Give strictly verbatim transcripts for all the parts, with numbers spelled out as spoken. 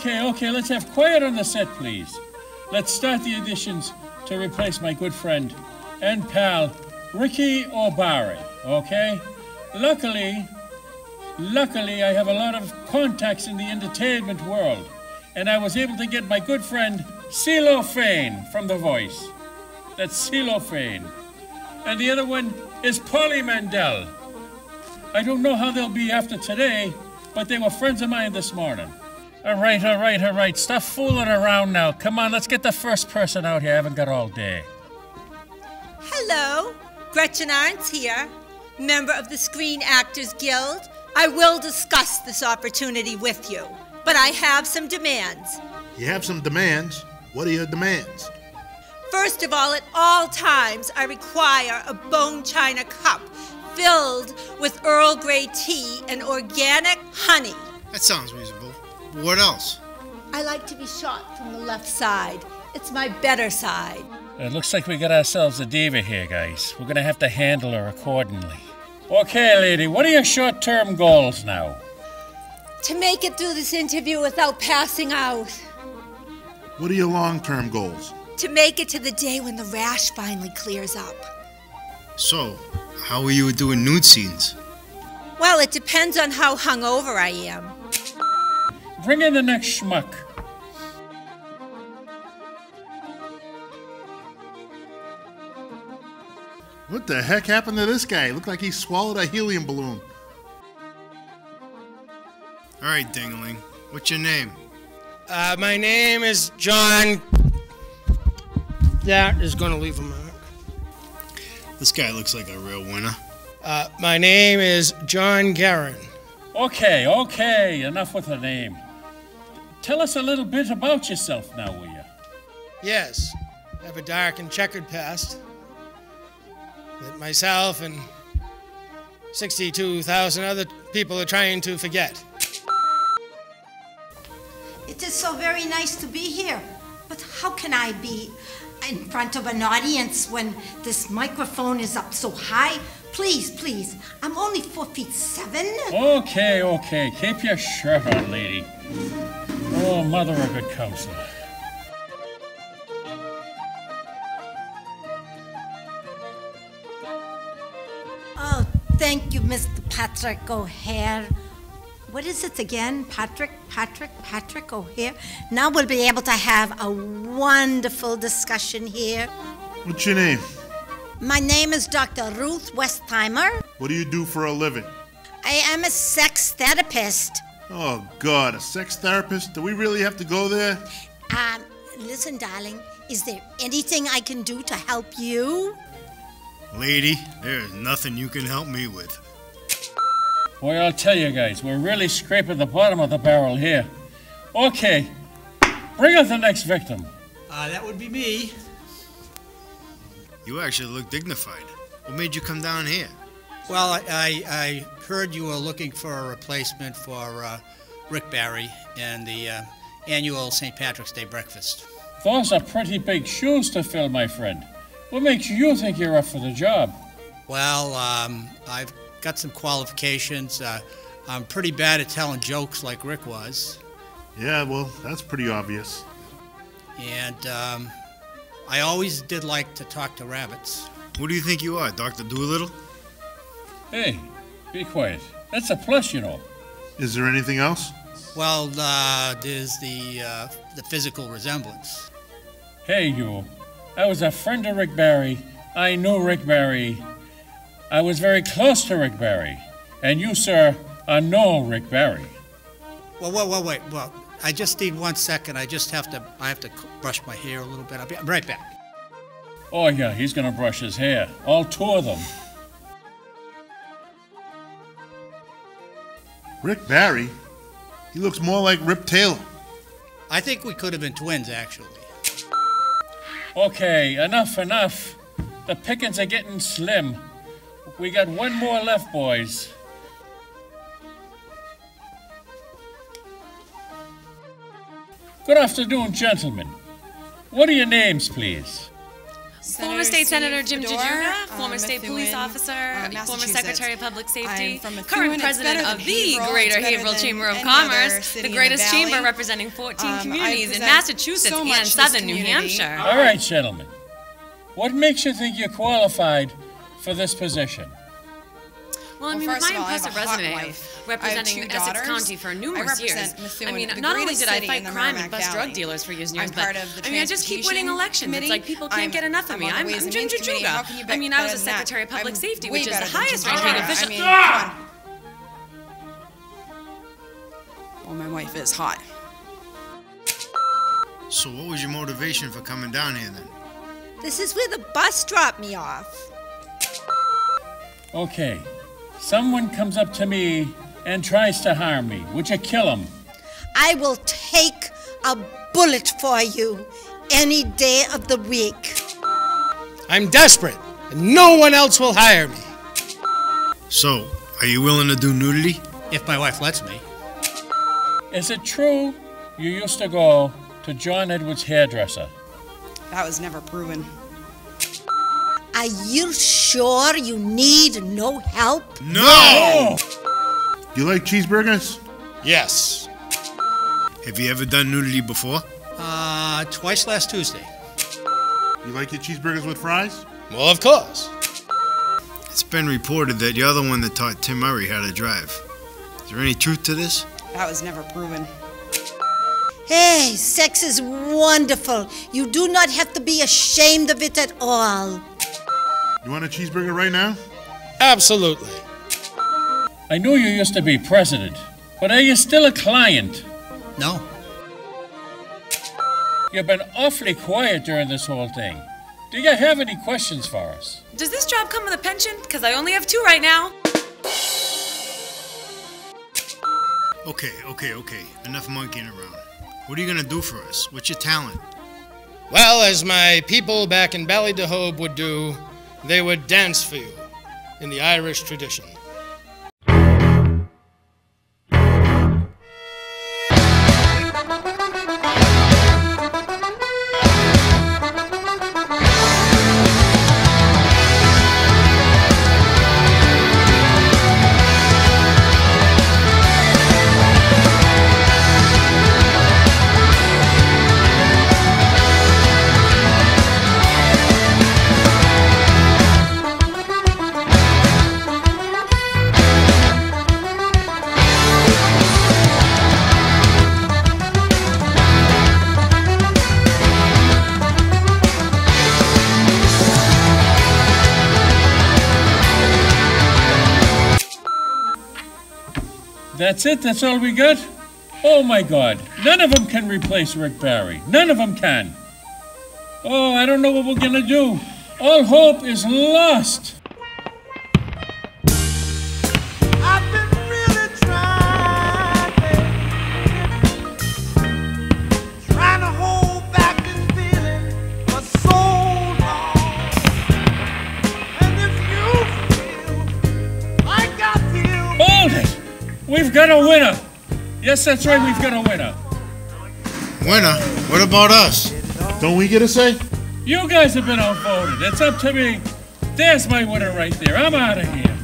Okay, okay, let's have quiet on the set, please. Let's start the auditions to replace my good friend and pal, Ricky O'Barry, okay? Luckily, luckily I have a lot of contacts in the entertainment world, and I was able to get my good friend, CeeLo Fane from The Voice. That's CeeLo Fane. And the other one is Pauli Mandel. I don't know how they'll be after today, but they were friends of mine this morning. All right, all right, all right. Stop fooling around now. Come on, let's get the first person out here. I haven't got all day. Hello, Gretchen Arntz here, member of the Screen Actors Guild. I will discuss this opportunity with you, but I have some demands. You have some demands? What are your demands? First of all, at all times, I require a bone china cup filled with Earl Grey tea and organic honey. That sounds reasonable. What else? I like to be shot from the left side. It's my better side. It looks like we got ourselves a diva here, guys. We're gonna have to handle her accordingly. Okay, lady, what are your short-term goals now? To make it through this interview without passing out. What are your long-term goals? To make it to the day when the rash finally clears up. So, how are you doing nude scenes? Well, it depends on how hungover I am. Bring in the next schmuck. What the heck happened to this guy? It looked like he swallowed a helium balloon. All right, Dingling. What's your name? Uh, my name is John. That is going to leave a mark. This guy looks like a real winner. Uh, my name is John Guerin. Okay, okay, enough with the name. Tell us a little bit about yourself now, will you? Yes, I have a dark and checkered past that myself and sixty-two thousand other people are trying to forget. It is so very nice to be here, but how can I be in front of an audience when this microphone is up so high? Please, please, I'm only four feet seven. Okay, okay, keep your shirt on, lady. Oh, mother of good counsel. Oh, thank you, Mister Patrick O'Hare. What is it again? Patrick, Patrick, Patrick O'Hare. Now we'll be able to have a wonderful discussion here. What's your name? My name is Doctor Ruth Westheimer. What do you do for a living? I am a sex therapist. Oh, God, a sex therapist? Do we really have to go there? Um, listen, darling, is there anything I can do to help you? Lady, there is nothing you can help me with. Boy, I'll tell you guys, we're really scraping the bottom of the barrel here. Okay, bring us the next victim. Uh, that would be me. You actually look dignified. What made you come down here? Well, I, I, I heard you were looking for a replacement for uh, Rick Barry and the uh, annual Saint Patrick's Day breakfast. Those are pretty big shoes to fill, my friend. What makes you think you're up for the job? Well, um, I've got some qualifications. Uh, I'm pretty bad at telling jokes like Rick was. Yeah, well, that's pretty obvious. And um, I always did like to talk to rabbits. Who do you think you are, Doctor Dolittle? Hey, be quiet. That's a plus, you know. Is there anything else? Well, uh, there's the, uh, the physical resemblance. Hey, you. I was a friend of Rick Barry. I knew Rick Barry. I was very close to Rick Barry, and you, sir, are no Rick Barry. Well, wait, wait, wait, well, I just need one second. I just have to, I have to brush my hair a little bit. I'll be I'm right back. Oh, yeah, he's gonna brush his hair. All two of them. Rick Barry? He looks more like Rip Taylor. I think we could have been twins, actually. Okay, enough, enough. The pickings are getting slim. We got one more left, boys. Good afternoon, gentlemen. What are your names, please? Senator former State Steve Senator Jim Jajuga, former um, state Methuen, police officer, uh, former Secretary of Public Safety, current president of the Haverhill, Greater Haverhill Chamber of Commerce, the greatest the chamber representing fourteen um, communities in Massachusetts so and southern New Hampshire. All right, gentlemen, what makes you think you're qualified for this position? Well, I mean, well, with my all, impressive resume of representing Essex County for numerous I years, Methuen, I mean, not only did I fight crime and bust drug dealers for years and years, but I mean, I just keep winning elections. It's like people can't I'm, get enough of I'm me. I'm, I'm Jim Jajuga. I mean, I was a Secretary of Public I'm Safety, which is the highest-ranking official. I mean, ah! Well, my wife is hot. So what was your motivation for coming down here, then? This is where the bus dropped me off. Okay. Someone comes up to me and tries to harm me. Would you kill him? I will take a bullet for you any day of the week. I'm desperate, and no one else will hire me. So, are you willing to do nudity? If my wife lets me. Is it true you used to go to John Edwards' hairdresser? That was never proven. Are you sure you need no help? No! You like cheeseburgers? Yes. Have you ever done nudity before? Uh, twice last Tuesday. You like your cheeseburgers with fries? Well, of course. It's been reported that you're the one that taught Tim Murray how to drive. Is there any truth to this? That was never proven. Hey, sex is wonderful. You do not have to be ashamed of it at all. You want a cheeseburger right now? Absolutely. I knew you used to be president, but are you still a client? No. You've been awfully quiet during this whole thing. Do you have any questions for us? Does this job come with a pension? Because I only have two right now. Okay, okay, okay. Enough monkeying around. What are you going to do for us? What's your talent? Well, as my people back in Ballydehob would do, they would dance for you in the Irish tradition. That's it? That's all we got? Oh my God. None of them can replace Rick Barry. None of them can. Oh, I don't know what we're going to do. All hope is lost. We've got a winner. Yes, that's right, we've got a winner. Winner? What about us? Don't we get a say? You guys have been outvoted. It's up to me. There's my winner right there. I'm out of here.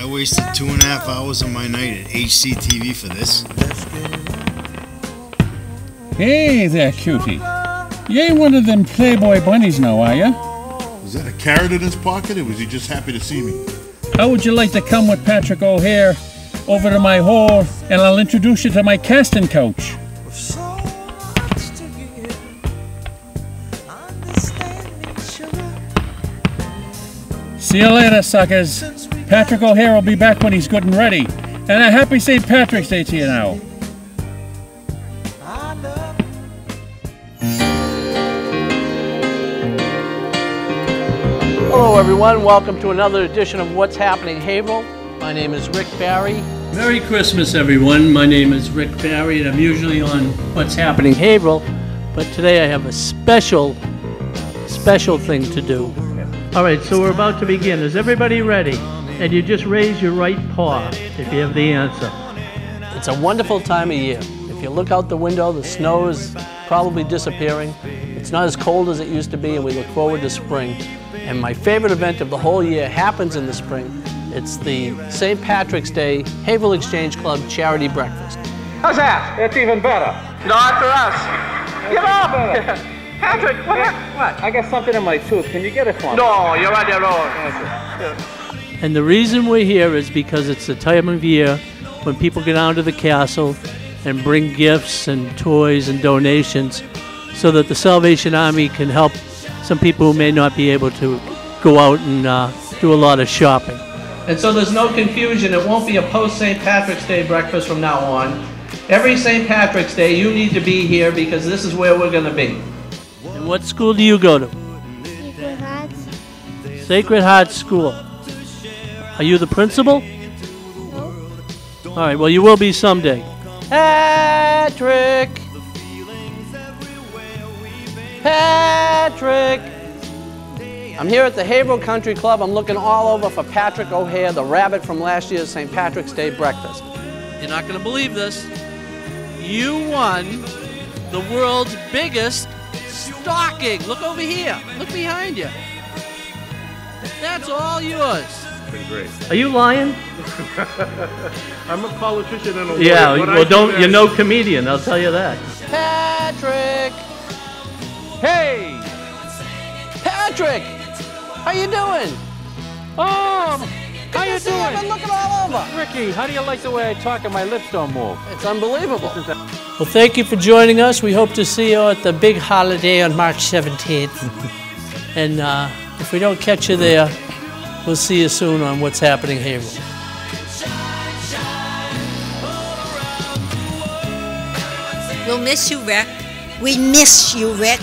I wasted two and a half hours of my night at H C T V for this. Hey there, cutie. You ain't one of them Playboy bunnies now, are you? Was that a carrot in his pocket, or was he just happy to see me? How would you like to come with Patrick O'Hare over to my hall, and I'll introduce you to my casting coach. So much to give, understand. See you later, suckers. Patrick O'Hare will be back when he's good and ready. And a happy Saint Patrick's Day to you now. Hello, everyone. Welcome to another edition of What's Happening Haverhill. My name is Rick Barry. Merry Christmas, everyone. My name is Rick Barry, and I'm usually on What's Happening Haverhill, but today I have a special, special thing to do. All right, so we're about to begin. Is everybody ready? And you just raise your right paw if you have the answer. It's a wonderful time of year. If you look out the window, the snow is probably disappearing. It's not as cold as it used to be, and we look forward to spring. And my favorite event of the whole year happens in the spring. It's the Saint Patrick's Day Haverhill Exchange Club Charity Breakfast. How's that? It's even better. Not for us. Get off! Patrick, what? What? I got something in my tooth. Can you get it for me? No, you're on your own. And the reason we're here is because it's the time of year when people get down to the castle and bring gifts and toys and donations so that the Salvation Army can help some people who may not be able to go out and uh, do a lot of shopping. And so there's no confusion. It won't be a post-Saint Patrick's Day breakfast from now on. Every Saint Patrick's Day, you need to be here because this is where we're going to be. And what school do you go to? Sacred Heart. Sacred Heart School. Are you the principal? No. All right, well, you will be someday. Patrick! Patrick! I'm here at the Haverhill Country Club. I'm looking all over for Patrick O'Hare, the rabbit from last year's Saint Patrick's Day breakfast. You're not going to believe this. You won the world's biggest stocking. Look over here. Look behind you. That's all yours. Pretty great. Are you lying? I'm a politician and a lawyer. Yeah, what well, I don't. Do you're no comedian. I'll tell you that. Patrick. Hey. Patrick. How you doing? Um, how you doing? I've been looking all over. Ricky, how do you like the way I talk and my lips don't move? It's unbelievable. Well, thank you for joining us. We hope to see you at the big holiday on March seventeenth. And uh, if we don't catch you there, we'll see you soon on What's Happening Haverhill. We'll miss you, Rick. We miss you, Rick.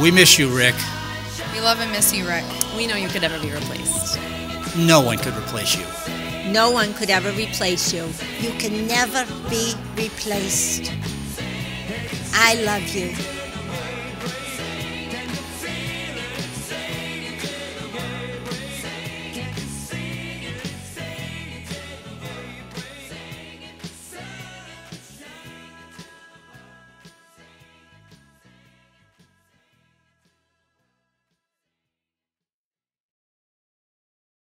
We miss you, Rick. We love and miss you, Rick. We know you could never be replaced. No one could replace you. No one could ever replace you. You can never be replaced. I love you.